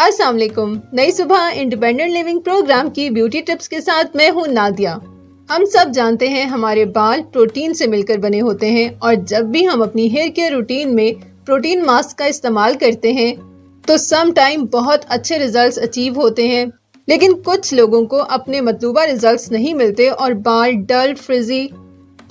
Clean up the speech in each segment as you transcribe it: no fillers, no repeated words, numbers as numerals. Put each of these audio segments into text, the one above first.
अस्सलाम वालेकुम। नई सुबह इंडिपेंडेंट लिविंग प्रोग्राम की ब्यूटी टिप्स के साथ मैं हूँ नादिया। हम सब जानते हैं हमारे बाल प्रोटीन से मिलकर बने होते हैं और जब भी हम अपनी हेयर केयर रूटीन में प्रोटीन मास्क का इस्तेमाल करते हैं तो सम टाइम बहुत अच्छे रिजल्ट्स अचीव होते हैं, लेकिन कुछ लोगों को अपने मतलूबा रिजल्ट्स नहीं मिलते और बाल डल, फ्रिजी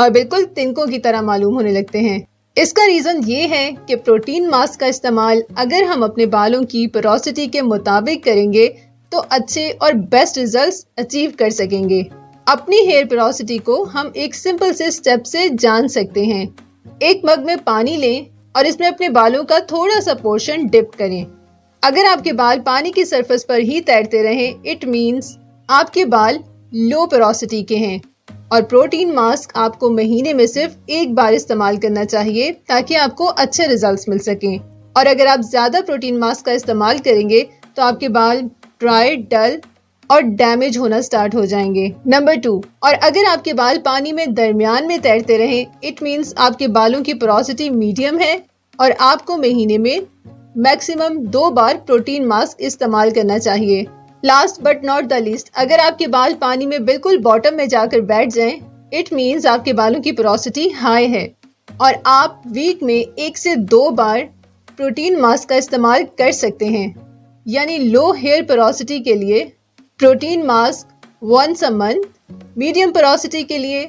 और बिल्कुल तिनकों की तरह मालूम होने लगते हैं। इसका रीज़न ये है कि प्रोटीन मास्क का इस्तेमाल अगर हम अपने बालों की पोरोसिटी के मुताबिक करेंगे तो अच्छे और बेस्ट रिजल्ट्स अचीव कर सकेंगे। अपनी हेयर पोरोसिटी को हम एक सिंपल से स्टेप से जान सकते हैं। एक मग में पानी लें और इसमें अपने बालों का थोड़ा सा पोर्शन डिप करें। अगर आपके बाल पानी की सरफेस पर ही तैरते रहें, इट मीन्स आपके बाल लो पोरोसिटी के हैं और प्रोटीन मास्क आपको महीने में सिर्फ एक बार इस्तेमाल करना चाहिए ताकि आपको अच्छे रिजल्ट्स मिल सकें। और अगर आप ज़्यादा प्रोटीन मास्क का इस्तेमाल करेंगे तो आपके बाल ड्राई, डल और डैमेज होना स्टार्ट हो जाएंगे। नंबर 2, और अगर आपके बाल पानी में दरमियान में तैरते रहें, इट मीन्स आपके बालों की पोरोसिटी मीडियम है और आपको महीने में मैक्सिमम 2 बार प्रोटीन मास्क इस्तेमाल करना चाहिए। Last but not the least, अगर आपके बाल पानी में बिल्कुल बॉटम में जाकर बैठ जाएं, इट मीन्स आपके बालों की पोरोसिटी हाई है और आप वीक में 1 से 2 बार प्रोटीन मास्क का इस्तेमाल कर सकते हैं। यानी लो हेयर पोरोसिटी के लिए protein mask 1 a month, medium porosity के लिए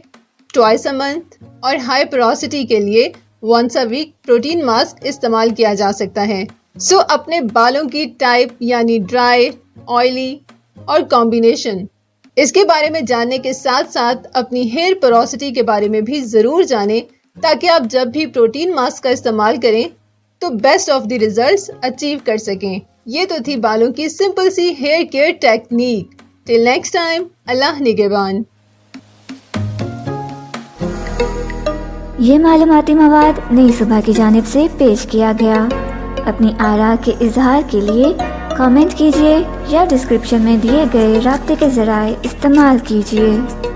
2 times a month और हाई पोरोसिटी के लिए 1 a week प्रोटीन मास्क इस्तेमाल किया जा सकता है। सो अपने बालों की टाइप यानी ड्राई, ऑयली और कॉम्बिनेशन, इसके बारे में जानने के साथ साथ अपनी हेयर पोरोसिटी के बारे में भी ज़रूर जानें ताकि आप जब भी प्रोटीन मास्क का इस्तेमाल करें तो best of the results achieve कर सकें। ये तो थी बालों की सिंपल सी hair care technique. Till next time, अल्लाह निगहबान। ये मालूमाती मवाद नई सुबह की जानिब से पेश किया गया। अपनी आरा के इजहार के लिए कमेंट कीजिए या डिस्क्रिप्शन में दिए गए राब्ते के जराए इस्तेमाल कीजिए।